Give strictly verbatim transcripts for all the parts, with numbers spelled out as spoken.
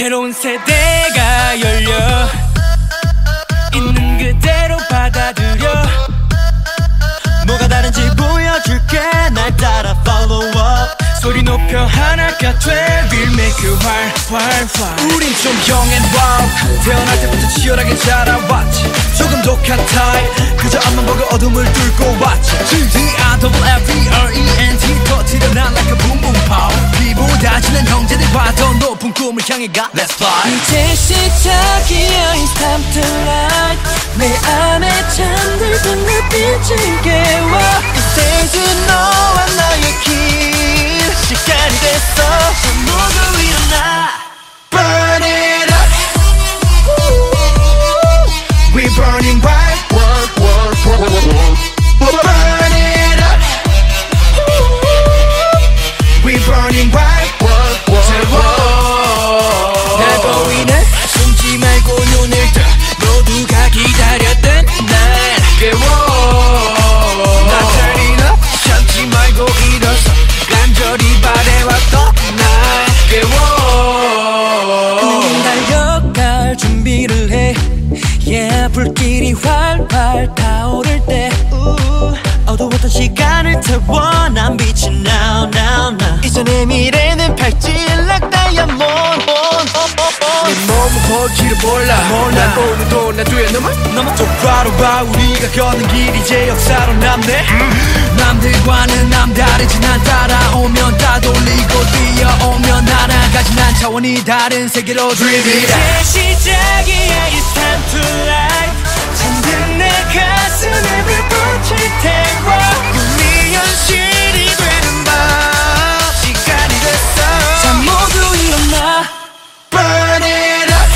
새로운 세대가 열려 있는 그대로 받아들여 뭐가 다른지 보여줄게 날 따라 follow up 소리 높여 하나가 돼 We'll make you wild, wild, wild 우린 좀 young and wild 태어날 때부터 치열하게 자라왔지 조금 독한 타입 그저 앞만 보고 어둠을 뚫고 왔지 D I double F E R E N T 터트려 난 like a boom boom pow 비보다 지난 형제들과 더 높은 꿈을 향해 가 Let's fly 이제 시작이야 It's time to light 내 안에 잠들던 눈빛을 깨워 이제도 너와 나의 길 시간이 됐어 좀 모두 일어나 Burn it up We burning bright Work, work, work, work, work We'll burn it up We burning bright Work, work, work 날 보이네? 숨지 말고 눈을 떠 모두가 기다렸던 날 깨워 나 turn it up 참지 말고 일어서 간절히 바래왔던 날 깨워 꿈을 달려갈 준비를 해 Yeah, 불길이 활활 타오를 때 Ooh. 어두웠던 시간을 태워 난 빛이 now now now 이전의 미래는 팔질락 다이아몬드 내 몸은 거기를 몰라 난 오늘도 나 뒤에 넘어 똑바로봐 우리가 걷는 길이 이제 역사로 남네 음. 남들과는 남다르지 난 따라오면 다 돌리고 뛰어오면 날아가지 난 차원이 다른 세계로 Dream it out 이제 시작이야 It's time to light 잠든 내 가슴에 불 붙일 테고 꿈이 현실이 되는 밤 시간이 됐어 자 모두 일어나 Burn it up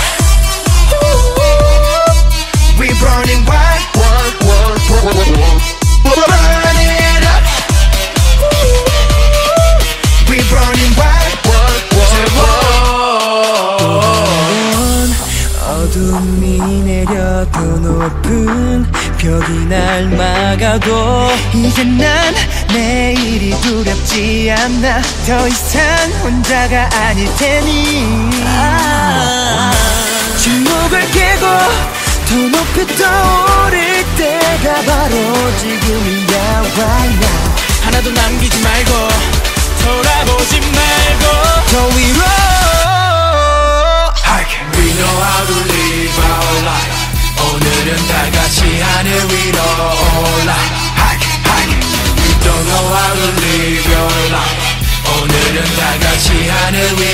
We burning bright Work, work, work, work, work We'll burn it up We burning bright Work, work, work 어둠이 내려도 높은 벽이 날 막아도 이제 난 내일이 두렵지 않아 더 이상 혼자가 아닐 테니 아 침묵을 깨고 더 높이 떠오를 때가 바로 지금이야 right now 하나도 남기지 말고 돌아보지 말고 더 위로 We know how to live our life 오늘은 다같이 하늘 위로 올라 Hike, hike We don't know how to live your life 오늘은 다같이 하늘 위로